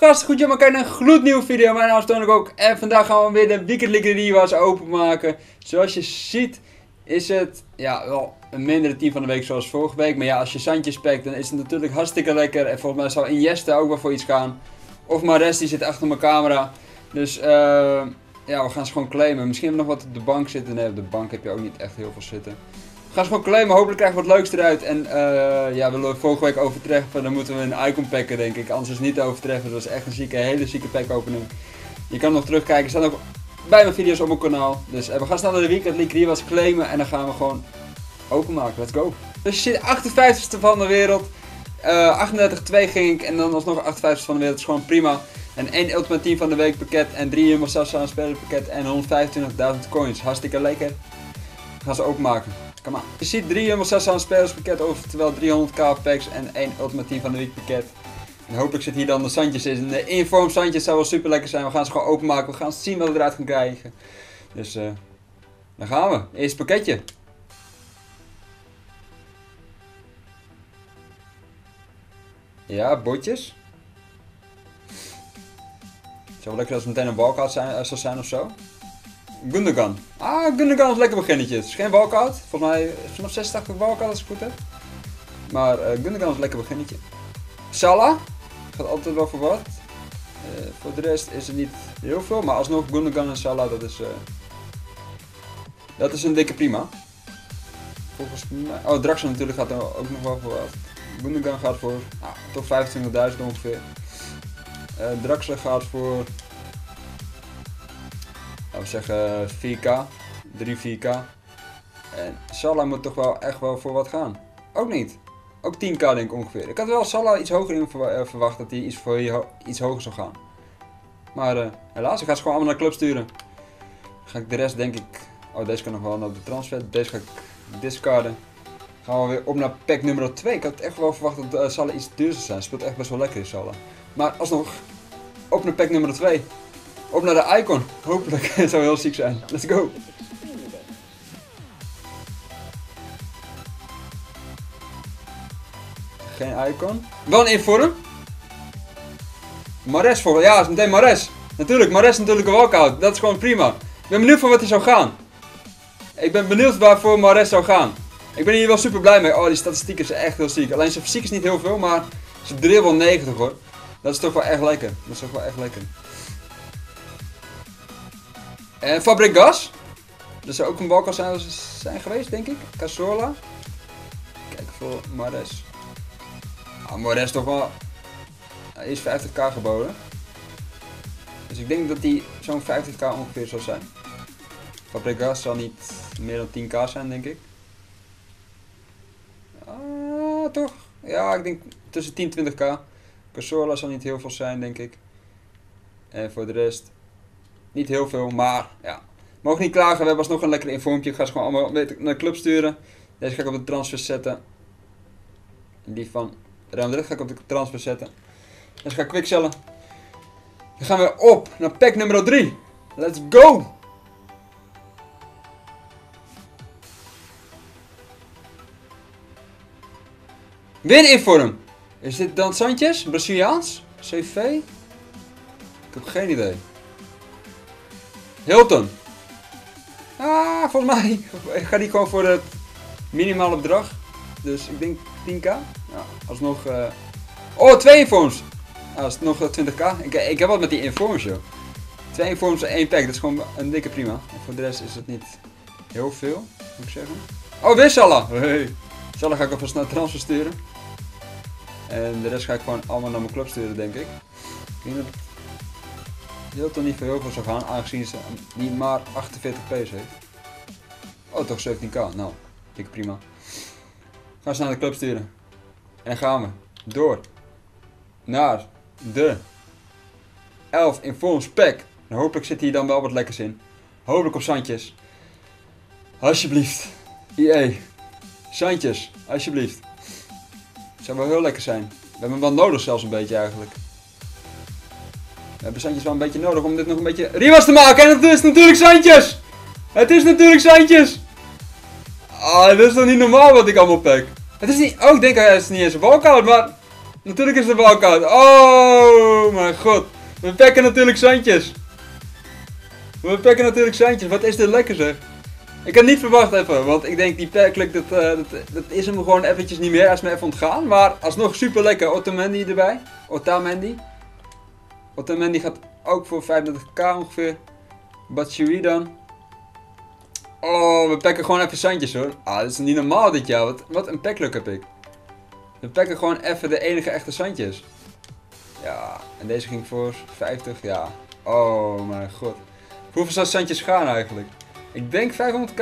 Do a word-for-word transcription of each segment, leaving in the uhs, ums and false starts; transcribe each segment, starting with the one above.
Gast, goed jammer kijken naar een gloednieuwe video. Mijn naam is TonyKok en vandaag gaan we weer de Weekend League die was openmaken. Zoals je ziet is het ja, wel een mindere team van de week zoals vorige week. Maar ja, als je Sánchez pakt, dan is het natuurlijk hartstikke lekker. En volgens mij zou Iniesta ook wel voor iets gaan. Of Maresti zit achter mijn camera. Dus uh, ja, we gaan ze gewoon claimen. Misschien hebben we nog wat op de bank zitten. Nee, op de bank heb je ook niet echt heel veel zitten. We gaan ze gewoon claimen. Hopelijk krijgen we wat leuks eruit. En uh, ja, willen we vorige week overtreffen, dan moeten we een icon packen, denk ik. Anders is het niet overtreffen. Dat is echt een zieke, hele zieke pack opening. Je kan nog terugkijken. Er staan ook bij mijn video's op mijn kanaal. Dus uh, we gaan snel naar de Weekend League rewards claimen. En dan gaan we gewoon openmaken. Let's go. Dus je zit achtenvijftigste van de wereld. Uh, achtendertig twee ging ik. En dan alsnog achtenvijftigste van de wereld. Dat is gewoon prima. En één Ultimate Team van de Week pakket. En drie Jumbo Sasha speler pakket. En honderdvijfentwintigduizend coins. Hartstikke lekker. We gaan ze openmaken. Come on. Je ziet drie Jumbo Sasha spelers pakket, oftewel driehonderdduizend packs en één Ultimate Team van de Week pakket. En hopelijk zit hier dan de Sánchez in. De inform Sánchez zou wel super lekker zijn. We gaan ze gewoon openmaken. We gaan zien wat we eruit gaan krijgen. Dus uh, daar gaan we. Eerst pakketje. Ja, botjes. Het zou wel lekker als het meteen een walkout zijn, zou zijn of zo. Gundogan. Ah, Gundogan is lekker beginnetje. Het is geen walkout. Volgens mij is het nog zesentachtig walkout als ik het goed heb. Maar uh, Gundogan is lekker beginnetje. Salah. Gaat altijd wel voor wat. Uh, voor de rest is het niet heel veel. Maar alsnog Gundogan en Salah, dat is... Uh, dat is een dikke prima. Volgens mij... Oh, Draxen natuurlijk gaat er ook nog wel voor wat. Gundogan gaat voor... Ah, toch vijfentwintigduizend ongeveer. Uh, Draxen gaat voor... We zeggen vier k, drie vier k. En Salah moet toch wel echt wel voor wat gaan. Ook niet. Ook tien k denk ik ongeveer. Ik had wel Salah iets hoger in verwacht, dat hij iets, voor ho iets hoger zou gaan. Maar uh, helaas, ik ga ze gewoon allemaal naar de club sturen. Dan ga ik de rest denk ik... Oh, deze kan nog wel naar de transfer. Deze ga ik discarden. Dan gaan we weer op naar pack nummer twee. Ik had echt wel verwacht dat uh, Salah iets duurder zou zijn. Speelt echt best wel lekker in Salah. Maar alsnog, op naar pack nummer twee. Op naar de icon, hopelijk. Het zou heel ziek zijn. Let's go. Geen icon. Wel een inform. Mahrez voor. Ja, is meteen Mahrez. Natuurlijk, Mahrez is natuurlijk een walkout. Dat is gewoon prima. Ik ben benieuwd voor wat hij zou gaan. Ik ben benieuwd waarvoor Mahrez zou gaan. Ik ben hier wel super blij mee. Oh, die statistieken zijn echt heel ziek. Alleen zijn fysiek is niet heel veel, maar zijn dribbel negentig hoor. Dat is toch wel echt lekker. Dat is toch wel echt lekker. En Fabregas. Dat zou ook een balkal zijn, zijn geweest, denk ik. Casorla. Kijk voor Mahrez. Ah, Mahrez toch wel... Hij is vijftig k geboden. Dus ik denk dat hij zo'n vijftig k ongeveer zal zijn. Fabregas zal niet meer dan tien k zijn, denk ik. Ah, toch? Ja, ik denk tussen tien en twintig k. Casorla zal niet heel veel zijn, denk ik. En voor de rest... Niet heel veel, maar ja. Mogen niet klagen, we hebben alsnog een lekker informpje. Ik ga ze gewoon allemaal naar de club sturen. Deze ga ik op de transfer zetten. En die van Real Madrid ga ik op de transfer zetten. Deze ga ik quicksellen. Dan gaan we op naar pack nummer drie. Let's go! Win inform. Is dit dan Sánchez? Braziliaans? C V? Ik heb geen idee. Hilton. Ah, volgens mij gaat die gewoon voor het minimale bedrag. Dus ik denk tien k. Nou, alsnog... Uh... Oh, twee informs. Ah, is het nog twintig k. Ik, ik heb wat met die informs, joh. Twee informs en één pack. Dat is gewoon een dikke prima. En voor de rest is dat niet heel veel, moet ik zeggen. Oh, weer Salah. Hey. Salah ga ik alvast naar transfer sturen. En de rest ga ik gewoon allemaal naar mijn club sturen, denk ik. Ik denk Hilton niet voor heel veel zou gaan, aangezien ze niet maar achtenveertig p's heeft. Oh, toch zeventien k. Nou, dikke prima. Gaan ze naar de club sturen. En gaan we door naar de elf informs pack. En hopelijk zit hier dan wel wat lekkers in. Hopelijk op Sánchez. Alsjeblieft. I E. Sánchez, alsjeblieft. Zou wel heel lekker zijn. We hebben hem wel nodig zelfs een beetje eigenlijk. We hebben Sánchez wel een beetje nodig om dit nog een beetje rewards te maken. En het is natuurlijk Sánchez! Het is natuurlijk Sánchez! Ah, oh, dit is toch niet normaal wat ik allemaal pak. Het is niet... Oh, ik denk hij is niet eens een walkout, maar... Natuurlijk is de bal koud. Oh mijn god. We pakken natuurlijk Sánchez. We pakken natuurlijk Sánchez. Wat is dit lekker zeg. Ik had niet verwacht even. Want ik denk die packluck, dat, uh, dat, dat is hem gewoon eventjes niet meer. Hij is me even ontgaan. Maar alsnog super lekker. Otamendi erbij. Otamendi. Otamendi gaat ook voor vijfendertig k ongeveer. Batsheri dan. Oh, we pakken gewoon even Sánchez hoor. Ah, dat is niet normaal dit jaar. Wat, wat een packluck heb ik. We pakken gewoon even de enige echte Sánchez. Ja, en deze ging voor vijftig, ja. Oh mijn god. Hoeveel zou Sánchez gaan eigenlijk? Ik denk vijfhonderd k?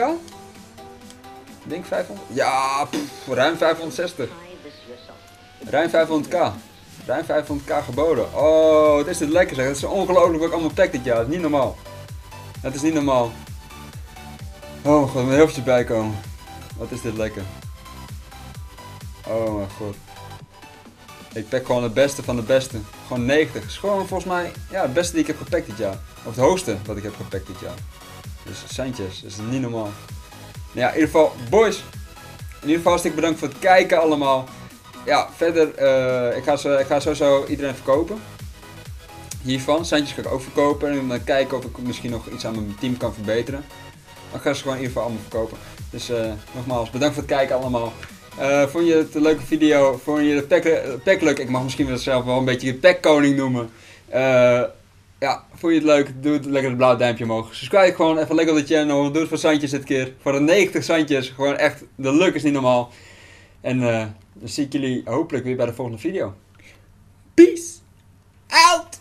Ik denk vijfhonderd? Ja, pff, ruim vijfhonderdzestig. Ruim vijfhonderd k. Ruim vijfhonderd k geboden. Oh, het is dit lekker zeg. Het is ongelooflijk wat ik allemaal pack dit jaar. Dat is niet normaal. Dat is niet normaal. Oh god, mijn hoofdje bijkomen. Wat is dit lekker. Oh mijn god. Ik pak gewoon het beste van de beste. Gewoon negentig. Is gewoon volgens mij ja, het beste die ik heb gepakt dit jaar. Of het hoogste wat ik heb gepakt dit jaar. Dus Sánchez. Dat is niet normaal. Nou ja, in ieder geval boys. In ieder geval hartstikke bedankt voor het kijken allemaal. Ja, verder. Uh, ik, ga zo, ik ga sowieso iedereen verkopen. Hiervan. Sánchez ga ik ook verkopen. En dan kijken of ik misschien nog iets aan mijn team kan verbeteren. Maar ik ga ze gewoon in ieder geval allemaal verkopen. Dus uh, nogmaals, bedankt voor het kijken allemaal. Uh, vond je het een leuke video? Vond je de pack, uh, pack leuk? Ik mag misschien wel zelf wel een beetje de packkoning noemen. Uh, ja, vond je het leuk? Doe het lekker het blauw duimpje omhoog. Subscribe gewoon even lekker op de channel. Doe het voor Sánchez dit keer. Voor de negentig Sánchez. Gewoon echt, de luck is niet normaal. En uh, dan zie ik jullie hopelijk weer bij de volgende video. Peace out!